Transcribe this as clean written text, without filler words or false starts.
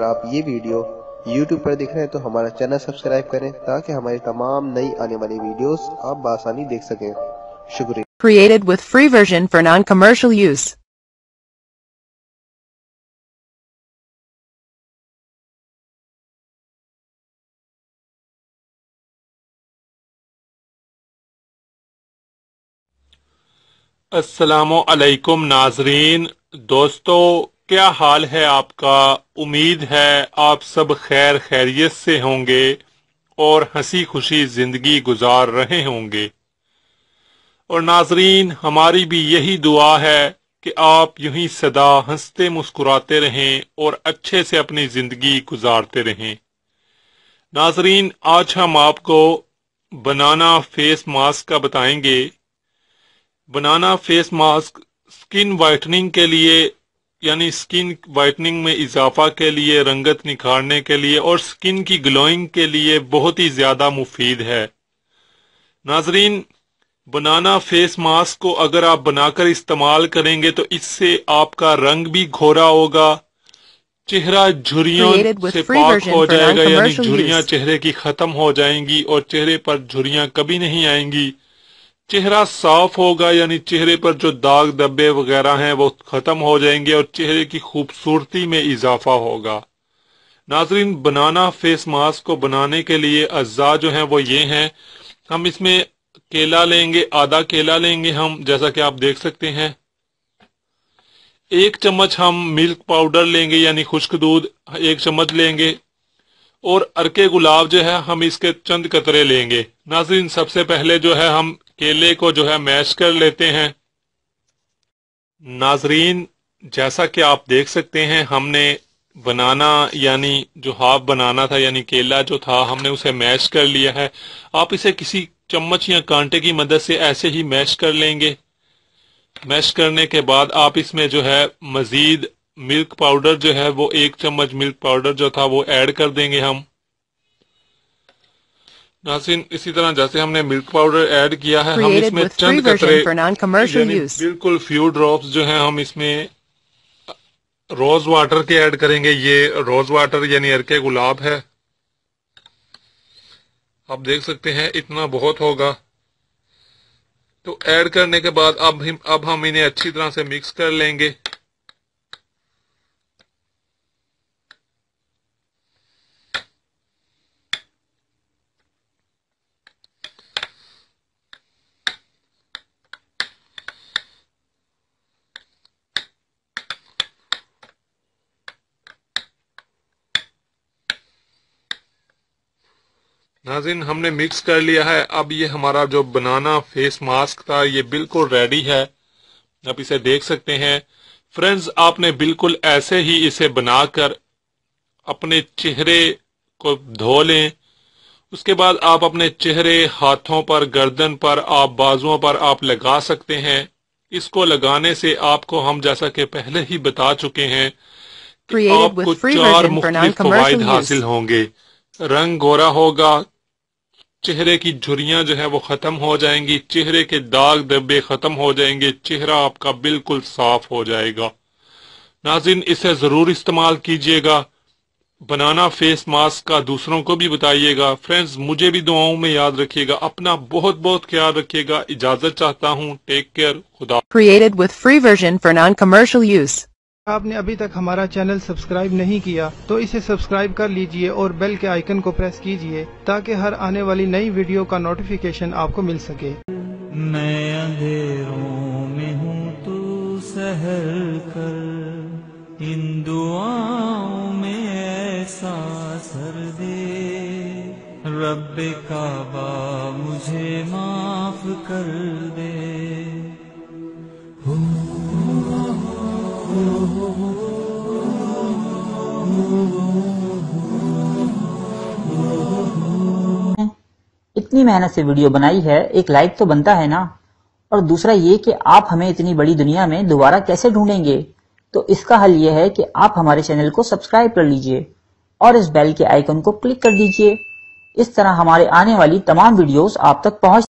अगर आप ये वीडियो YouTube पर देख रहे हैं तो हमारा चैनल सब्सक्राइब करें ताकि हमारी तमाम नई आने वाली वीडियोस आप आसानी देख सकें। शुक्रिया। Created with free version for non-commercial use. अस्सलामु अलैकुम नाजरीन, दोस्तों क्या हाल है आपका। उम्मीद है आप सब खैर खैरियत से होंगे और हंसी खुशी जिंदगी गुजार रहे होंगे। और नाजरीन हमारी भी यही दुआ है कि आप यूं ही सदा हंसते मुस्कुराते रहें और अच्छे से अपनी जिंदगी गुजारते रहें। नाजरीन आज हम आपको बनाना फेस मास्क का बताएंगे। Banana face mask skin whitening के लिए यानी स्किन वाइटनिंग में इजाफा के लिए, रंगत निखारने के लिए और स्किन की ग्लोइंग के लिए बहुत ही ज्यादा मुफीद है। नाजरीन बनाना फेस मास्क को अगर आप बनाकर इस्तेमाल करेंगे तो इससे आपका रंग भी गोरा होगा, चेहरा झुर्रियों से पाक हो जाएगा, यानी झुर्रियां चेहरे की खत्म हो जाएंगी और चेहरे पर झुर्रियां कभी नहीं आएंगी। चेहरा साफ होगा, यानी चेहरे पर जो दाग धब्बे वगैरह हैं वो खत्म हो जाएंगे और चेहरे की खूबसूरती में इजाफा होगा। नाजरीन बनाना फेस मास्क को बनाने के लिए अज्जा जो हैं वो ये हैं। हम इसमें केला लेंगे, आधा केला लेंगे हम, जैसा कि आप देख सकते हैं। एक चम्मच हम मिल्क पाउडर लेंगे यानी खुश्क दूध एक चम्मच लेंगे और अरके गुलाब जो है हम इसके चंद कतरे लेंगे। नाजरीन सबसे पहले जो है हम केले को जो है मैश कर लेते हैं। नाजरीन जैसा कि आप देख सकते हैं हमने बनाना यानी जो हाफ बनाना था यानी केला जो था हमने उसे मैश कर लिया है। आप इसे किसी चम्मच या कांटे की मदद से ऐसे ही मैश कर लेंगे। मैश करने के बाद आप इसमें जो है मजीद मिल्क पाउडर जो है वो एक चम्मच मिल्क पाउडर जो था वो ऐड कर देंगे हम। नासिन इसी तरह जैसे हमने मिल्क पाउडर ऐड किया है हम इसमें चंद कतरे बिल्कुल फ्यू ड्रॉप्स जो है हम इसमें रोज वाटर के ऐड करेंगे। ये रोज वाटर यानी अरके गुलाब है, आप देख सकते हैं इतना बहुत होगा। तो ऐड करने के बाद अब हम इन्हें अच्छी तरह से मिक्स कर लेंगे। नाज़रीन हमने मिक्स कर लिया है। अब ये हमारा जो बनाना फेस मास्क था ये बिल्कुल रेडी है, आप इसे देख सकते हैं। फ्रेंड्स आपने बिल्कुल ऐसे ही इसे बनाकर अपने चेहरे को धो लें। उसके बाद आप अपने चेहरे, हाथों पर, गर्दन पर, आप बाजुओं पर आप लगा सकते हैं। इसको लगाने से आपको हम जैसा कि पहले ही बता चुके हैं कि आपको चार मुख्तलिफ फायदे हासिल होंगे। रंग गोरा होगा, चेहरे की झुर्रियां जो है वो खत्म हो जाएंगी, चेहरे के दाग धब्बे खत्म हो जाएंगे, चेहरा आपका बिल्कुल साफ हो जाएगा। नाज़रीन इसे जरूर इस्तेमाल कीजिएगा। बनाना फेस मास्क का दूसरों को भी बताइएगा। फ्रेंड्स मुझे भी दुआओं में याद रखिएगा। अपना बहुत बहुत ख्याल रखिएगा। इजाजत चाहता हूँ, टेक केयर, खुदा। Created with free version for non commercial use. आपने अभी तक हमारा चैनल सब्सक्राइब नहीं किया तो इसे सब्सक्राइब कर लीजिए और बेल के आइकन को प्रेस कीजिए ताकि हर आने वाली नई वीडियो का नोटिफिकेशन आपको मिल सके। मैं अंधेरों में हूँ तू सहर कर, इन दुआओं में ऐसा असर दे। रब्बे काबा मुझे माफ कर दे। इतनी मेहनत से वीडियो बनाई है, एक लाइक तो बनता है ना। और दूसरा ये कि आप हमें इतनी बड़ी दुनिया में दोबारा कैसे ढूंढेंगे, तो इसका हल यह है कि आप हमारे चैनल को सब्सक्राइब कर लीजिए और इस बेल के आइकन को क्लिक कर दीजिए। इस तरह हमारे आने वाली तमाम वीडियोस आप तक पहुंच